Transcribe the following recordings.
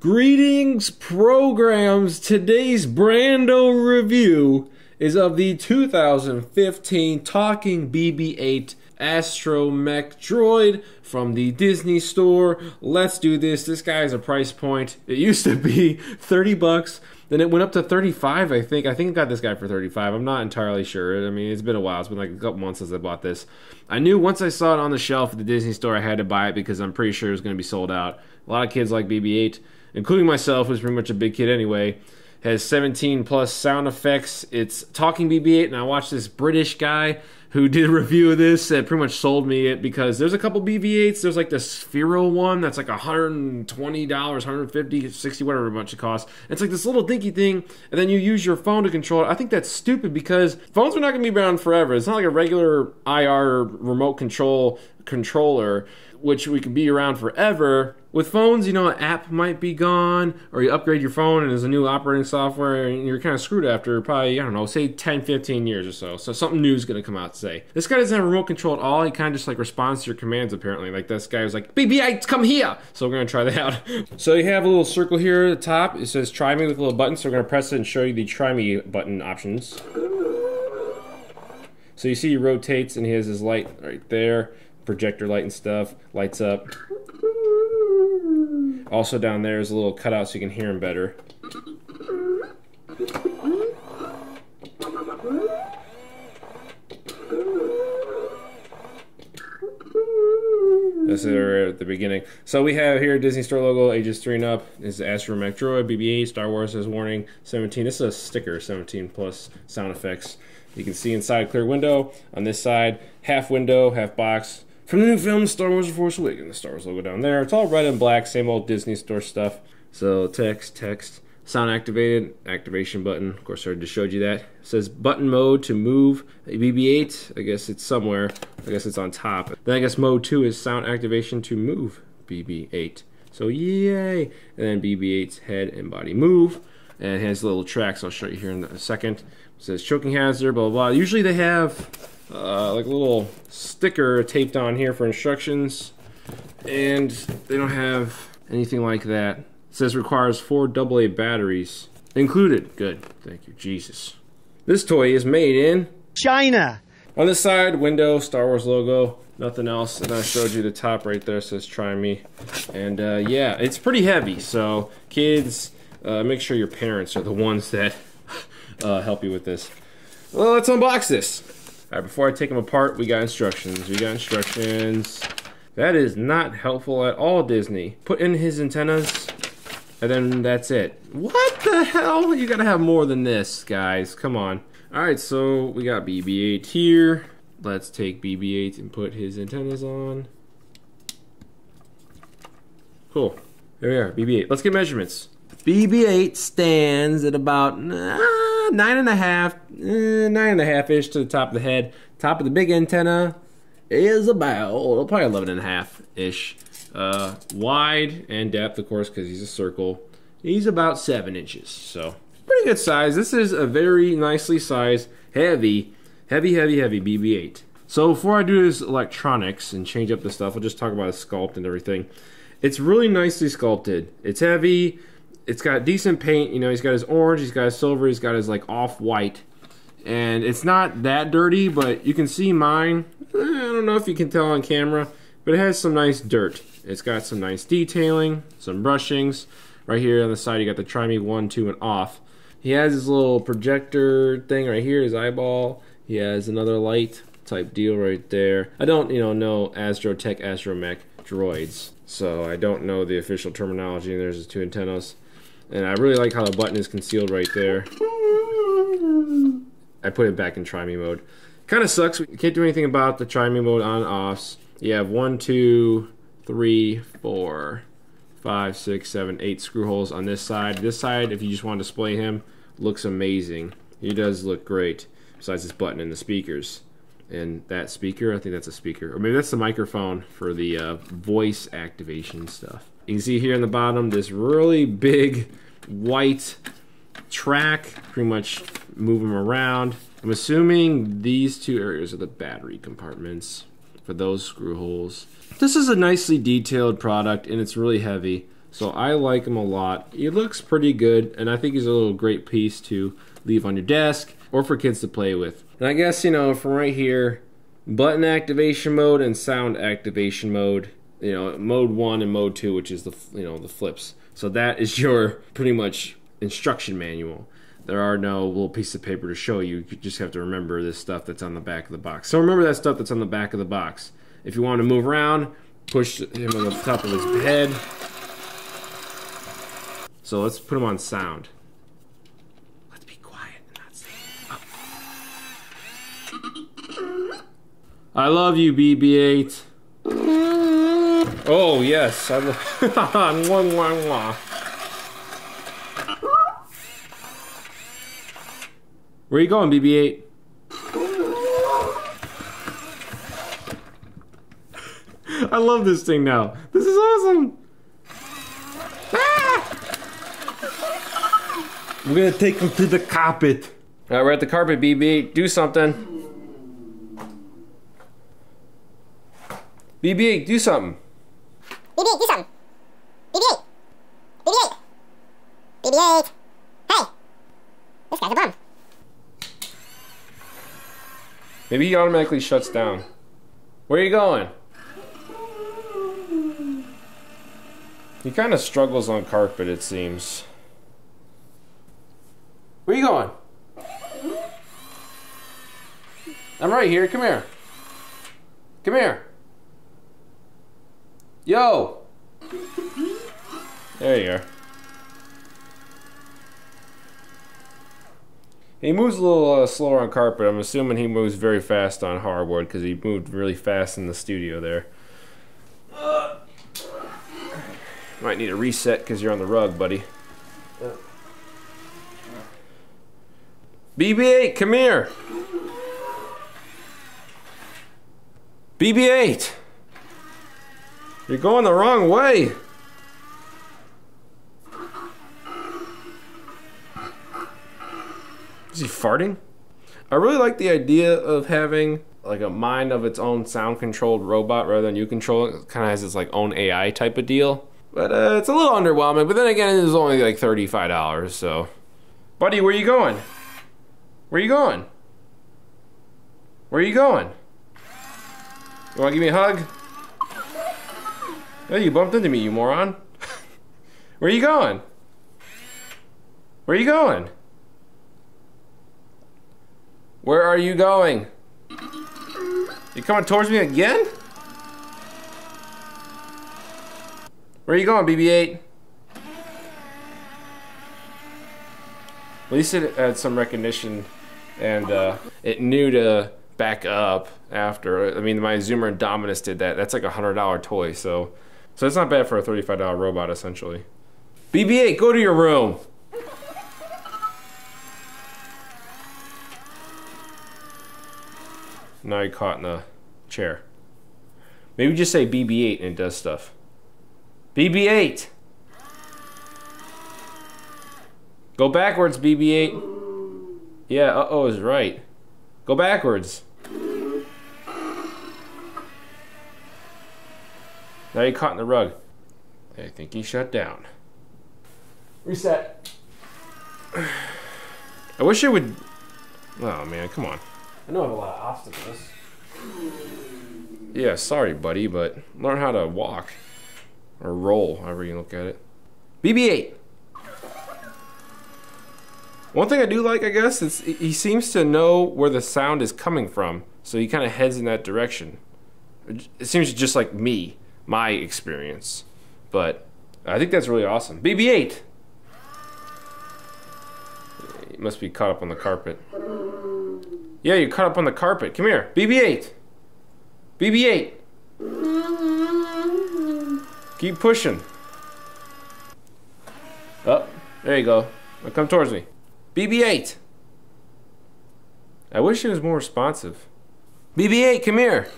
Greetings, programs! Today's Brando review is of the 2015 Talking BB-8 Astromech droid from the Disney Store. Let's do this. This guy's a price point. It used to be 30 bucks, then it went up to 35, I think. I think I got this guy for 35. I'm not entirely sure. I mean, it's been a while. It's been like a couple months since I bought this. I knew once I saw it on the shelf at the Disney Store, I had to buy it because I'm pretty sure it was going to be sold out. A lot of kids like BB-8. Including myself, who's pretty much a big kid anyway, has 17+ sound effects. It's Talking BB-8, and I watched this British guy who did a review of this that pretty much sold me it because there's a couple BB-8s. There's like the Sphero one that's like $120, $150, 60, whatever a bunch it costs. It's like this little dinky thing, and then you use your phone to control it. I think that's stupid because phones are not going to be around forever. It's not like a regular IR remote controller, which we can be around forever. With phones, you know, an app might be gone, or you upgrade your phone and there's a new operating software and you're kind of screwed after probably, I don't know, say 10, 15 years or so. So something new is going to come out, say. This guy doesn't have a remote control at all. He kind of just like responds to your commands, apparently. Like this guy was like, BB-8, come here! So we're going to try that out. So you have a little circle here at the top. It says try me with a little button. So we're going to press it and show you the try me button options. So you see he rotates and he has his light right there. Projector light and stuff. Lights up. Also down there is a little cutout so you can hear him better. That's it right at the beginning. So we have here Disney Store logo, ages 3 and up. This is the Astromech droid, BB-8, Star Wars says warning, 17. This is a sticker, 17+ sound effects. You can see inside clear window. On this side, half window, half box. From the new film, Star Wars The Force Awakens. The Star Wars logo down there. It's all red and black, same old Disney Store stuff. So text, sound activated, activation button. Of course, I already showed you that. It says button mode to move BB-8. I guess it's somewhere. I guess it's on top. Then I guess mode 2 is sound activation to move BB-8. So yay! And then BB-8's head and body move. And it has little tracks. I'll show you here in a second. It says choking hazard, blah, blah, blah. Usually they have like a little sticker taped on here for instructions, and they don't have anything like that. It says requires 4 AA batteries included. Good, thank you, Jesus. This toy is made in China. On this side, window, Star Wars logo, nothing else. And I showed you the top right there, says try me. And yeah, it's pretty heavy, so kids, make sure your parents are the ones that help you with this. Well, let's unbox this. All right, before I take them apart, we got instructions. That is not helpful at all, Disney. Put in his antennas, and then that's it. What the hell? You gotta have more than this, guys. Come on. All right, so we got BB-8 here. Let's take BB-8 and put his antennas on. Cool. There we are, BB-8. Let's get measurements. BB-8 stands at about 9.5-ish to the top of the head. Top of the big antenna is about probably 11.5-ish wide, and depth, of course, because he's a circle. He's about 7 inches, so pretty good size. This is a very nicely sized, heavy BB-8. So before I do his electronics and change up the stuff, I'll just talk about his sculpt and everything. It's really nicely sculpted. It's heavy. It's got decent paint, you know, he's got his orange, he's got his silver, he's got his like off-white. And it's not that dirty, but you can see mine. I don't know if you can tell on camera, but it has some nice dirt. It's got some nice detailing, some brushings. Right here on the side, you got the try me 1, 2, and off. He has his little projector thing right here, his eyeball. He has another light type deal right there. I don't, you know Astrotech, Astromech droids, so I don't know the official terminology. There's his 2 antennas. And I really like how the button is concealed right there. I put it back in try me mode. Kind of sucks. We can't do anything about the try me mode on and offs. You have 1, 2, 3, 4, 5, 6, 7, 8 screw holes on this side. This side, if you just want to display him, looks amazing. He does look great, besides this button and the speakers. And that speaker, I think that's a speaker. Or maybe that's the microphone for the voice activation stuff. You can see here in the bottom this really big white track, pretty much move them around. I'm assuming these 2 areas are the battery compartments for those screw holes. This is a nicely detailed product, and it's really heavy. So I like him a lot. He looks pretty good, and I think he's a little great piece to leave on your desk or for kids to play with. And I guess, you know, from right here, button activation mode and sound activation mode, you know, mode 1 and mode 2, which is the, you know, the flips. So that is your pretty much instruction manual. There are no little piece of paper to show you. You just have to remember this stuff that's on the back of the box. So remember that stuff that's on the back of the box. If you want to move around, push him on the top of his head. So let's put him on sound. Let's be quiet and not say up. I love you, BB-8. Oh yes, I love. Where are you going, BB-8? I love this thing now. This is awesome. Ah! We're gonna take him to the carpet. All right, we're at the carpet, BB-8. Do something. BB-8, do something. BB-8, do something. BB-8. BB-8. BB-8. Hey. This guy's a bum. Maybe he automatically shuts down. Where are you going? He kind of struggles on carpet, it seems. Where are you going? I'm right here. Come here. Come here. Yo! There you are. He moves a little slower on carpet. I'm assuming he moves very fast on hardwood because he moved really fast in the studio there. Might need a reset because you're on the rug, buddy. BB-8, come here! BB-8! You're going the wrong way! Is he farting? I really like the idea of having like a mind of its own sound controlled robot rather than you control it. It kind of has its like own AI type of deal. But it's a little underwhelming, but then again it was only like $35, so. Buddy, where you going? Where you going? Where you going? You wanna give me a hug? Oh, you bumped into me, you moron. Where you going? Where you going? Where are you going? You coming towards me again? Where are you going, BB-8? At least it had some recognition and it knew to back up after. I mean, my Zoomer and Dominus did that. That's like a $100 toy, so it's not bad for a $35 robot, essentially. BB-8, go to your room! Now you're caught in a chair. Maybe just say BB-8 and it does stuff. BB-8! Go backwards, BB-8. Yeah, uh-oh is right. Go backwards. Now you're caught in the rug. I think he shut down. Reset. I wish it would... Oh man, come on. I know I have a lot of obstacles. Yeah, sorry buddy, but learn how to walk. Or roll, however you look at it. BB-8! One thing I do like, I guess, is he seems to know where the sound is coming from. So he kind of heads in that direction. It seems just like me, my experience. But I think that's really awesome. BB-8! He must be caught up on the carpet. Yeah, you're caught up on the carpet. Come here. BB-8. BB-8. Keep pushing. Up. Oh, there you go. Now come towards me. BB-8. I wish it was more responsive. BB-8, come here.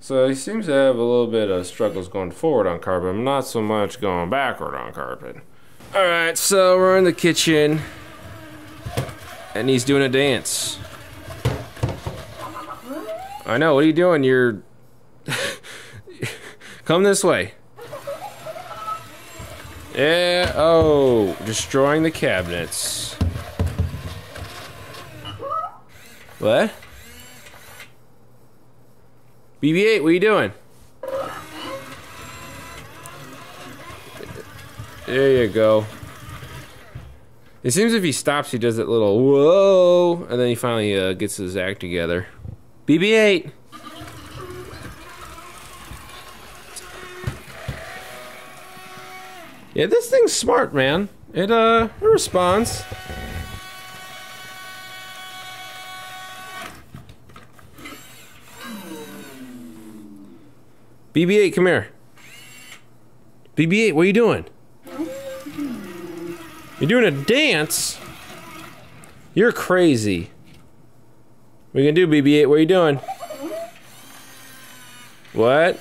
So he seems to have a little bit of struggles going forward on carpet, not so much going backward on carpet. All right, so we're in the kitchen and he's doing a dance. I know, what are you doing? You're... Come this way. Yeah, oh, destroying the cabinets. What? BB-8, what are you doing? There you go. It seems if he stops, he does that little whoa, and then he finally gets his act together. BB-8! Yeah, this thing's smart, man. It responds. BB-8, come here. BB-8, what are you doing? You're doing a dance? You're crazy. We can do, BB-8, what are you doing? What?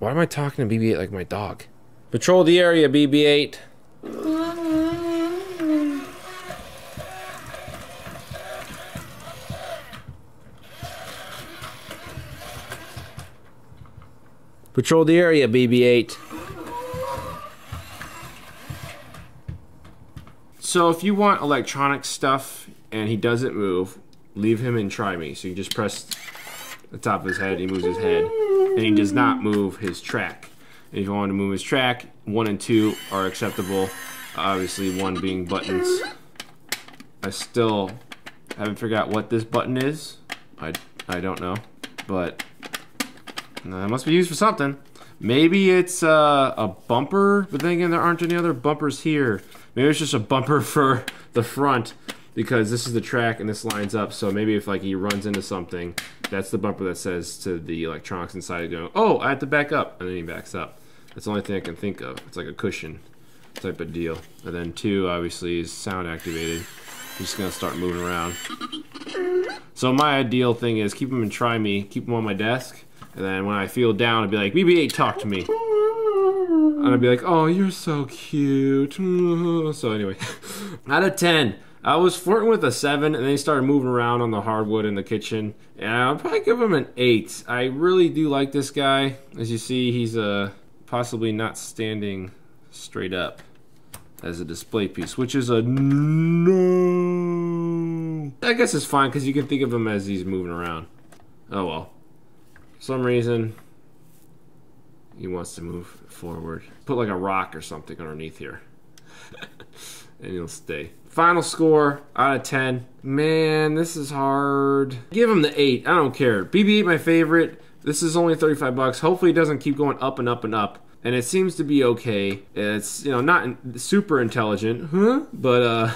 Why am I talking to BB-8 like my dog? Patrol the area, BB-8. Patrol the area, BB-8. So if you want electronic stuff and he doesn't move, leave him and try me. So you just press the top of his head, he moves his head, and he does not move his track. And if you want to move his track, 1 and 2 are acceptable. Obviously 1 being buttons. I still haven't figured out what this button is. I don't know, but it must be used for something. Maybe it's a bumper, but then again, there aren't any other bumpers here. Maybe it's just a bumper for the front because this is the track and this lines up. So maybe if like he runs into something, that's the bumper that says to the electronics inside go, oh, I have to back up, and then he backs up. That's the only thing I can think of. It's like a cushion type of deal. And then 2 obviously is sound activated. He's just gonna start moving around. So my ideal thing is keep him and try me, keep him on my desk, and then when I feel down, I'd be like, BB-8, talk to me. And I'd be like, oh, you're so cute. So anyway, out of 10, I was flirting with a 7, and then he started moving around on the hardwood in the kitchen. And I'll probably give him an 8. I really do like this guy. As you see, he's possibly not standing straight up as a display piece, which is a no. I guess it's fine, because you can think of him as he's moving around. Oh, well. For some reason, he wants to move forward. Put like a rock or something underneath here. And he'll stay. Final score out of 10. Man, this is hard. Give him the 8. I don't care. BB-8, my favorite. This is only 35 bucks. Hopefully it doesn't keep going up and up and up. And it seems to be okay. It's, you know, not super intelligent, huh? But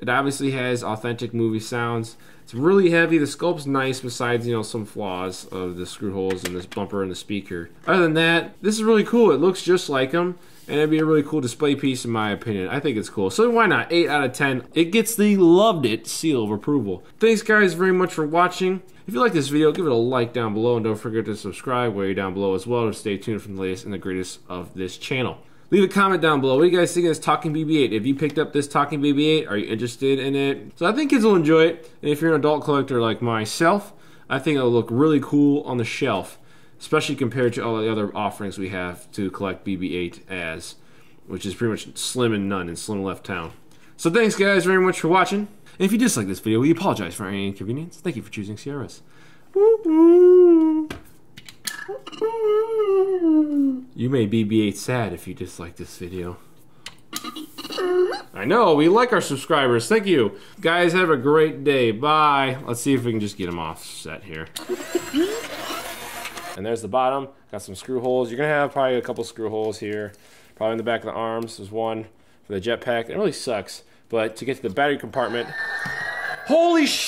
it obviously has authentic movie sounds. It's really heavy. The sculpt's nice besides, you know, some flaws of the screw holes and this bumper and the speaker. Other than that, this is really cool. It looks just like him, and it'd be a really cool display piece in my opinion. I think it's cool. So why not? 8 out of 10. It gets the loved it seal of approval. Thanks guys very much for watching. If you like this video, give it a like down below, and don't forget to subscribe way down below as well to stay tuned for the latest and the greatest of this channel. Leave a comment down below. What do you guys think of this Talking BB-8? If you picked up this Talking BB-8, are you interested in it? So I think kids will enjoy it. And if you're an adult collector like myself, I think it'll look really cool on the shelf, especially compared to all the other offerings we have to collect BB-8 as, which is pretty much slim and none in Slim Left Town. So thanks guys very much for watching. And if you dislike this video, we apologize for any inconvenience. Thank you for choosing Sierras. You may BB-8 sad if you dislike this video. I know, we like our subscribers. Thank you. Guys, have a great day. Bye. Let's see if we can just get them offset here. And there's the bottom. Got some screw holes. You're going to have probably a couple screw holes here. Probably in the back of the arms. There's one for the jetpack. It really sucks. But to get to the battery compartment... Holy shit!